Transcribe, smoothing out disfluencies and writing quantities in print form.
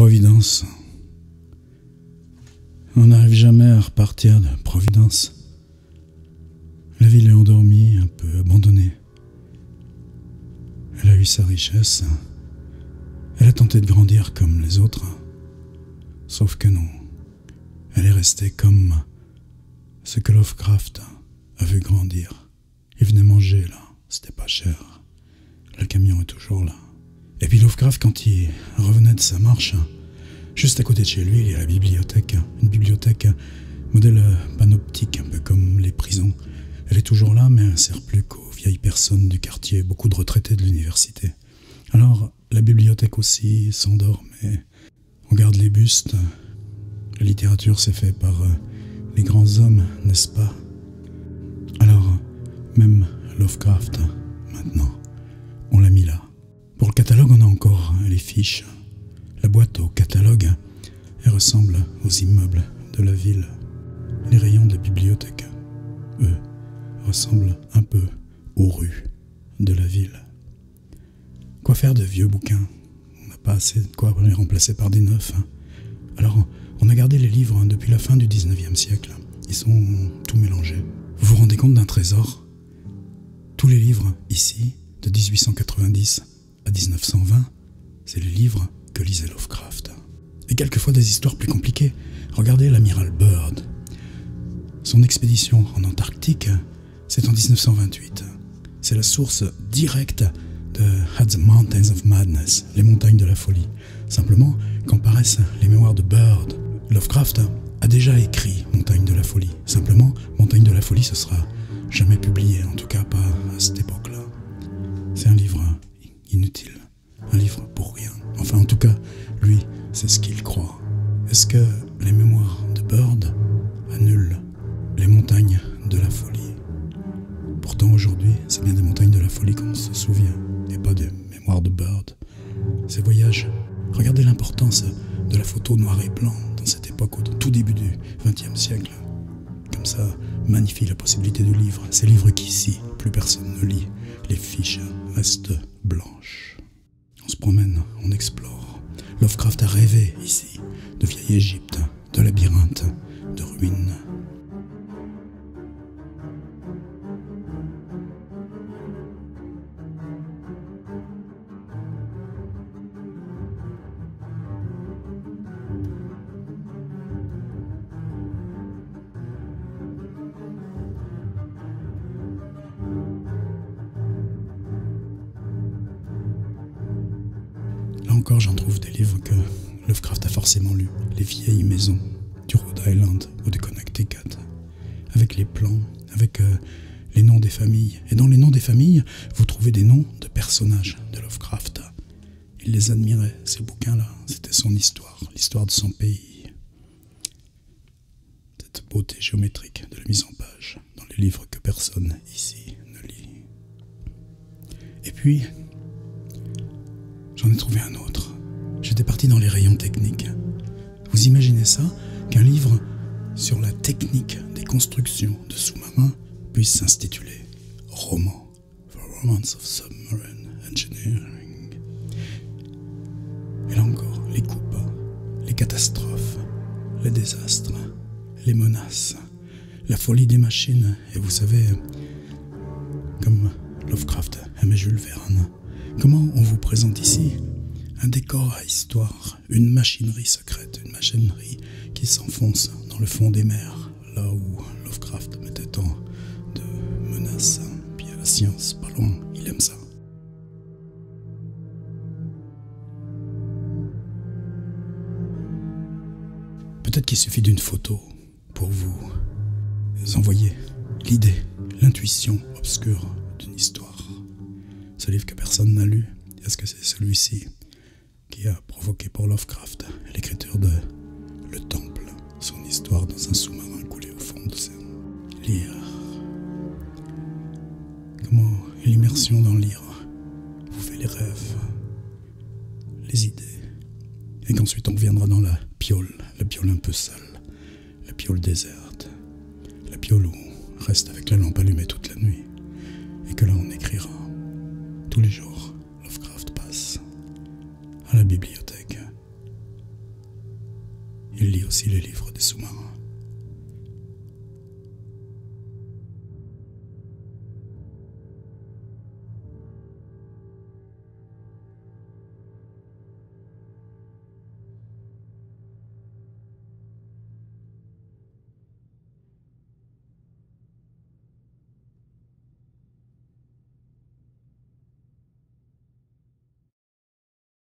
Providence. On n'arrive jamais à repartir de Providence. La ville est endormie, un peu abandonnée. Elle a eu sa richesse. Elle a tenté de grandir comme les autres. Sauf que non. Elle est restée comme ce que Lovecraft a vu grandir. Il venait manger là, c'était pas cher. Le camion est toujours là. Et puis Lovecraft, quand il revenait de sa marche, juste à côté de chez lui, il y a la bibliothèque. Une bibliothèque modèle panoptique, un peu comme les prisons. Elle est toujours là, mais elle ne sert plus qu'aux vieilles personnes du quartier, beaucoup de retraités de l'université. Alors, la bibliothèque aussi s'endort, mais on garde les bustes. La littérature, c'est fait par les grands hommes, n'est-ce pas? Alors, même Lovecraft, maintenant, on l'a mis là. Pour le catalogue, on a encore les fiches. La boîte au catalogue, elle ressemble aux immeubles de la ville. Les rayons de la bibliothèque, eux, ressemblent un peu aux rues de la ville. Quoi faire de vieux bouquins? On n'a pas assez de quoi les remplacer par des neufs. Alors, on a gardé les livres depuis la fin du 19e siècle. Ils sont tout mélangés. Vous vous rendez compte d'un trésor? Tous les livres, ici, de 1890 à 1920, c'est les livres que lisait Lovecraft. Et quelquefois des histoires plus compliquées. Regardez l'amiral Byrd. Son expédition en Antarctique, c'est en 1928. C'est la source directe de At the Mountains of Madness, les montagnes de la folie. Simplement, quand paraissent les mémoires de Byrd, Lovecraft a déjà écrit Montagne de la folie. Simplement, Montagne de la folie, ce sera jamais publié, en tout cas pas à cette époque-là. C'est un livre inutile, un livre pour rien. Enfin, en tout cas, lui, c'est ce qu'il croit. Est-ce que les mémoires de Byrd annulent les montagnes de la folie? Pourtant, aujourd'hui, c'est bien des montagnes de la folie qu'on se souvient, et pas des mémoires de Byrd. Ces voyages, regardez l'importance de la photo noir et blanc dans cette époque au tout début du XXe siècle. Comme ça, magnifie la possibilité de livres. Ces livres qu'ici, plus personne ne lit. Les fiches restent blanches. On se promène, on explore. Lovecraft a rêvé ici de vieille Égypte, de labyrinthes, de ruines. Encore, j'en trouve des livres que Lovecraft a forcément lus. Les vieilles maisons du Rhode Island ou du Connecticut, avec les plans, avec les noms des familles. Et dans les noms des familles, vous trouvez des noms de personnages de Lovecraft. Il les admirait, ces bouquins-là. C'était son histoire, l'histoire de son pays. Cette beauté géométrique de la mise en page dans les livres que personne ici ne lit. Et puis, j'en ai trouvé un autre. J'étais parti dans les rayons techniques. Vous imaginez ça, qu'un livre sur la technique des constructions de sous-marins puisse s'intituler Roman, The Romance of Submarine Engineering. Et là encore, les coupes, les catastrophes, les désastres, les menaces, la folie des machines. Et vous savez, comme Lovecraft aimait Jules Verne, comment on vous présente ici un décor à histoire, une machinerie secrète, une machinerie qui s'enfonce dans le fond des mers, là où Lovecraft mettait tant de menaces, puis à la science, pas loin, il aime ça. Peut-être qu'il suffit d'une photo pour vous envoyer l'idée, l'intuition obscure d'une histoire. Ce livre que personne n'a lu, est-ce que c'est celui-ci qui a provoqué pour Lovecraft l'écriture de Le Temple, son histoire dans un sous-marin coulé au fond de l'océan? Lire. Comment l'immersion dans le livre vous fait les rêves, les idées, et qu'ensuite on reviendra dans la piole un peu sale, la piole déserte, la piole où on reste avec la lampe allumée toute la nuit, et que là on écrira. Tous les jours, Lovecraft passe à la bibliothèque, aussi les livres des sous-marins.